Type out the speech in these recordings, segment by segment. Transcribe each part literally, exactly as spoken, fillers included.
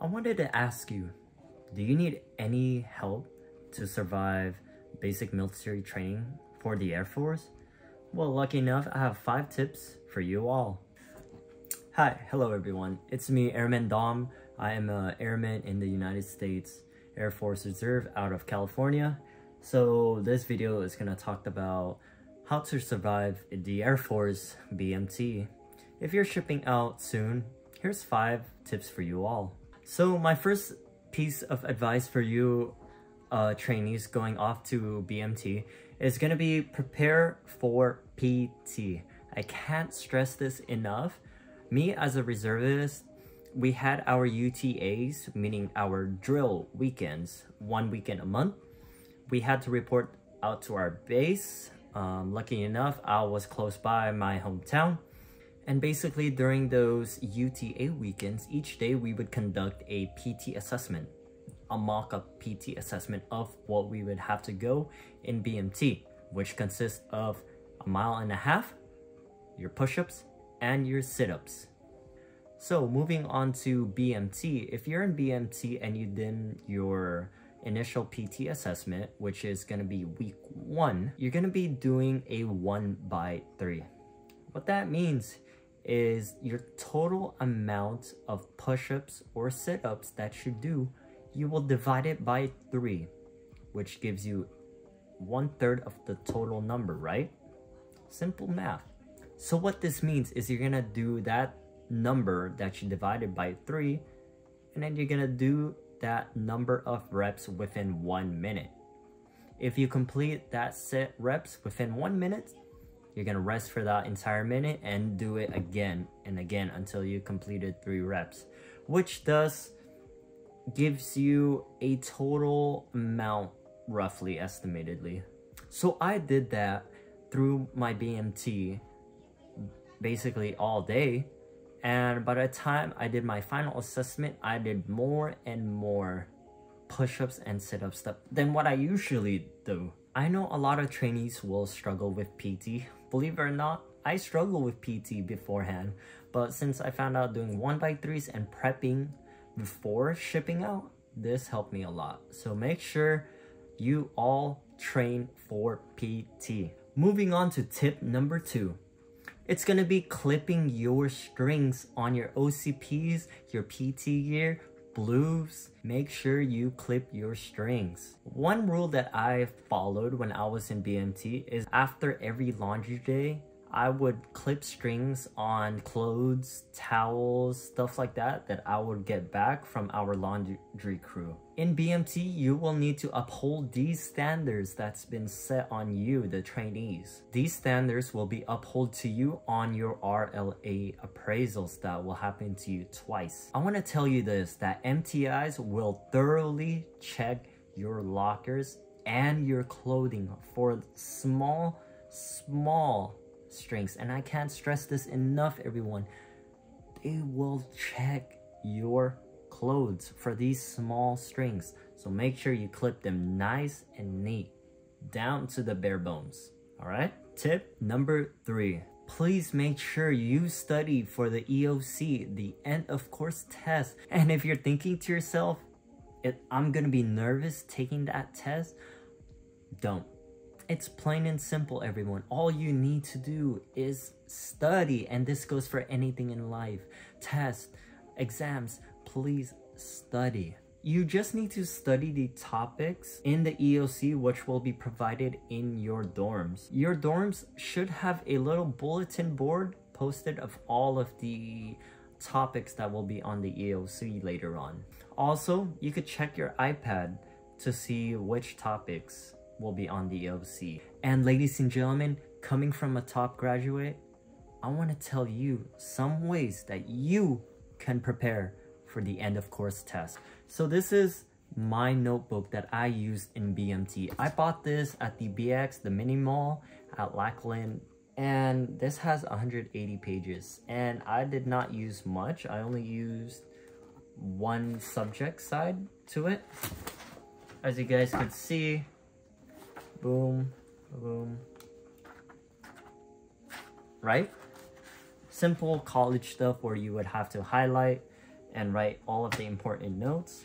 I wanted to ask you, do you need any help to survive basic military training for the Air Force? Well, lucky enough, I have five tips for you all. Hi, hello everyone. It's me, Airman Dom. I am an airman in the United States Air Force Reserve out of California. So this video is going to talk about how to survive the Air Force B M T. If you're shipping out soon, here's five tips for you all. So my first piece of advice for you uh, trainees going off to B M T is going to be prepare for P T. I can't stress this enough. Me as a reservist, we had our U T As, meaning our drill weekends, one weekend a month. We had to report out to our base. Um, lucky enough, I was close by my hometown. And basically during those U T A weekends, each day we would conduct a P T assessment, a mock-up P T assessment of what we would have to go in B M T, which consists of a mile and a half, your push-ups, and your sit-ups. So moving on to B M T, if you're in B M T and you did your initial P T assessment, which is gonna be week one, you're gonna be doing a one by three. What that means is your total amount of push-ups or sit-ups that you do, you will divide it by three, which gives you one third of the total number, right? Simple math. So what this means is you're gonna do that number that you divided by three, and then you're gonna do that number of reps within one minute. If you complete that set reps within one minute, you're gonna rest for that entire minute and do it again and again until you completed three reps, which thus gives you a total amount roughly estimatedly. So I did that through my B M T basically all day, and by the time I did my final assessment, I did more and more push-ups and sit-ups than what I usually do. I know a lot of trainees will struggle with P T. Believe it or not, I struggled with P T beforehand, but since I found out doing one by threes and prepping before shipping out, this helped me a lot. So make sure you all train for P T. Moving on to tip number two. It's going to be clipping your strings on your O C Ps, your P T gear, blues. Make sure you clip your strings. One rule that I followed when I was in B M T is after every laundry day, I would clip strings on clothes, towels, stuff like that that I would get back from our laundry crew. In B M T, you will need to uphold these standards that's been set on you, the trainees. These standards will be upheld to you on your R L A appraisals that will happen to you twice. I want to tell you this, that M T Is will thoroughly check your lockers and your clothing for small, small strings, and I can't stress this enough, everyone. They will check your clothes for these small strings, so make sure you clip them nice and neat down to the bare bones. All right, tip number three, please make sure you study for the E O C, the end of course test. And if you're thinking to yourself, if I'm gonna be nervous taking that test, don't. It's plain and simple, everyone. All you need to do is study, and this goes for anything in life. Tests, exams, please study. You just need to study the topics in the E O C, which will be provided in your dorms. Your dorms should have a little bulletin board posted of all of the topics that will be on the E O C later on. Also, you could check your iPad to see which topics will be on the E O C. And ladies and gentlemen, coming from a top graduate, I want to tell you some ways that you can prepare for the end of course test. So this is my notebook that I use in B M T. I bought this at the B X, the mini mall at Lackland, and this has one hundred eighty pages, and I did not use much. I only used one subject side to it. As you guys could see, boom, boom, right? Simple college stuff where you would have to highlight and write all of the important notes.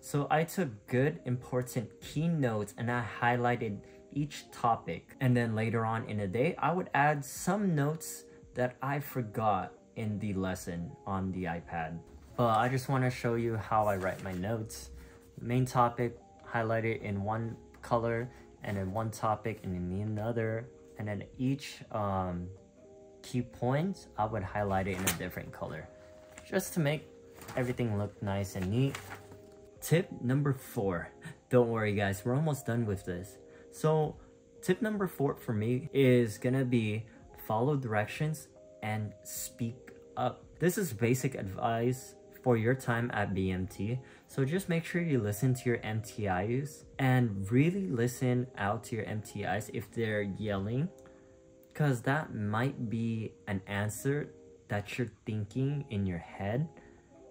So I took good, important key notes and I highlighted each topic. And then later on in the day, I would add some notes that I forgot in the lesson on the iPad. But I just want to show you how I write my notes. Main topic highlighted in one color, and then one topic and then another. And then each um, key point, I would highlight it in a different color just to make everything look nice and neat. Tip number four. Don't worry guys, we're almost done with this. So tip number four for me is gonna be follow directions and speak up. This is basic advice for your time at B M T. So just make sure you listen to your M T Is and really listen out to your M T Is if they're yelling, because that might be an answer that you're thinking in your head.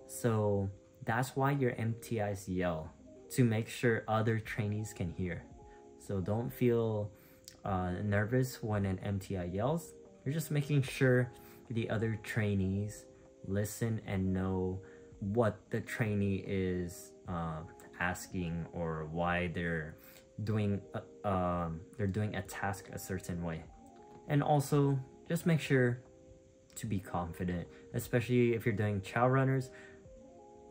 So that's why your M T Is yell, to make sure other trainees can hear. So don't feel uh, nervous when an M T I yells. You're just making sure the other trainees listen and know what the trainee is uh, asking, or why they're doing uh, um, they're doing a task a certain way. And also just make sure to be confident, especially if you're doing chow runners.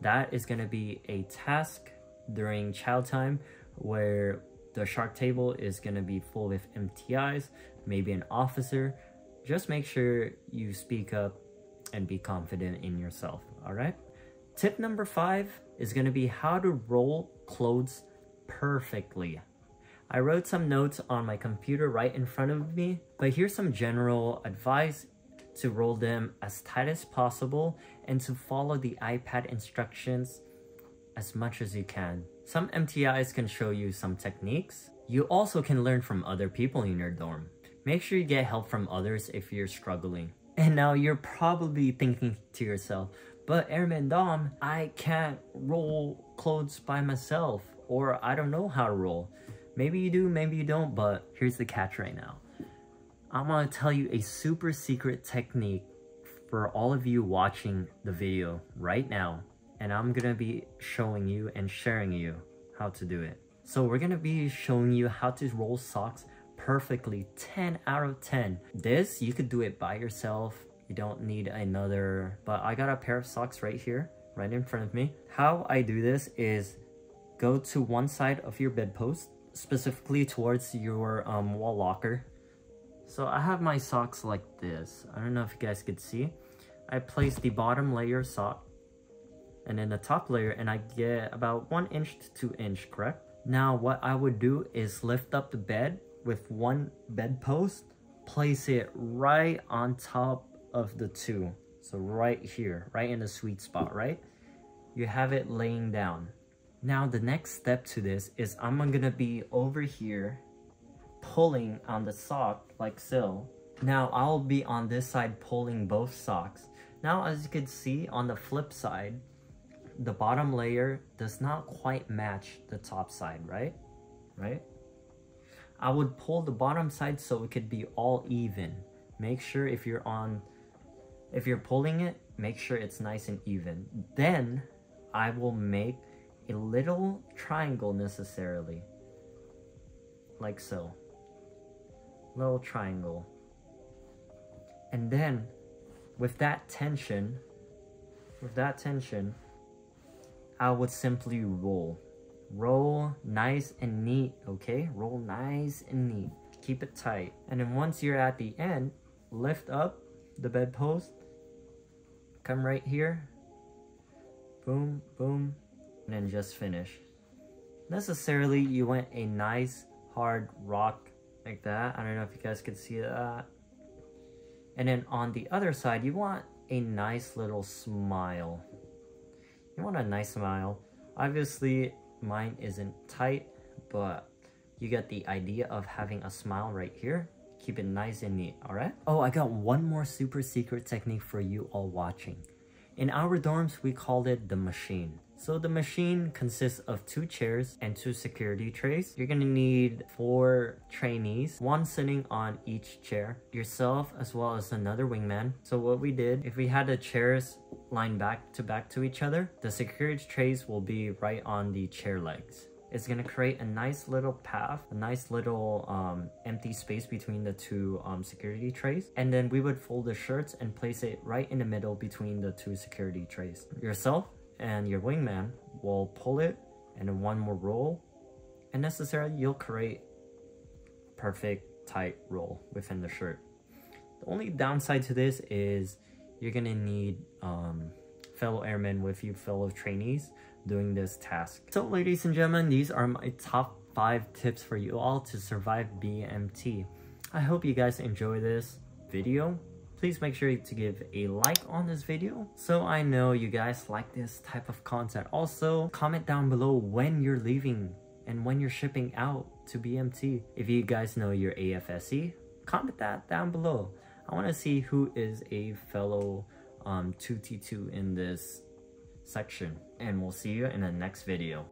That is going to be a task during chow time where the shark table is going to be full with M T Is, maybe an officer. Just make sure you speak up and be confident in yourself, all right? Tip number five is going to be how to roll clothes perfectly. I wrote some notes on my computer right in front of me, but here's some general advice to roll them as tight as possible and to follow the iPad instructions as much as you can. Some M T Is can show you some techniques. You also can learn from other people in your dorm. Make sure you get help from others if you're struggling. And now you're probably thinking to yourself, but Airman Dom, I can't roll clothes by myself, or I don't know how to roll. Maybe you do, maybe you don't, but here's the catch right now. I'm gonna tell you a super secret technique for all of you watching the video right now, and I'm gonna be showing you and sharing you how to do it. So we're gonna be showing you how to roll socks perfectly, ten out of ten. This, you could do it by yourself. You don't need another, but I got a pair of socks right here, right in front of me. How I do this is go to one side of your bedpost, specifically towards your um, wall locker. So I have my socks like this. I don't know if you guys could see. I place the bottom layer sock and then the top layer, and I get about one inch to two inch, correct? Now what I would do is lift up the bed with one bed post, place it right on top of the two. So right here, right in the sweet spot, right? You have it laying down. Now the next step to this is I'm gonna be over here pulling on the sock like so. Now I'll be on this side pulling both socks. Now as you can see on the flip side, the bottom layer does not quite match the top side, right? Right? I would pull the bottom side so it could be all even. Make sure if you're on, if you're pulling it, make sure it's nice and even. Then I will make a little triangle necessarily, like so. Little triangle, and then with that tension with that tension I would simply roll roll nice and neat. Okay, roll nice and neat, keep it tight, and then once you're at the end, lift up the bedpost, come right here, boom boom, and then just finish. Necessarily you want a nice hard rock like that. I don't know if you guys can see that. And then on the other side, you want a nice little smile. You want a nice smile. Obviously, mine isn't tight, but you get the idea of having a smile right here. Keep it nice and neat, all right? Oh, I got one more super secret technique for you all watching. In our dorms, we called it the machine. So the machine consists of two chairs and two security trays. You're gonna need four trainees, one sitting on each chair, yourself as well as another wingman. So what we did, if we had the chairs lined back to back to each other, the security trays will be right on the chair legs. It's gonna create a nice little path, a nice little um, empty space between the two um, security trays. And then we would fold the shirts and place it right in the middle between the two security trays. Yourself and your wingman will pull it, and then one more roll, and necessarily you'll create perfect tight roll within the shirt. The only downside to this is you're gonna need um, fellow airmen with you, fellow trainees, doing this task. So ladies and gentlemen, these are my top five tips for you all to survive B M T. I hope you guys enjoy this video. Please make sure to give a like on this video so I know you guys like this type of content. Also, comment down below when you're leaving and when you're shipping out to B M T. If you guys know your A F S C, comment that down below. I want to see who is a fellow um, two T two in this section, and we'll see you in the next video.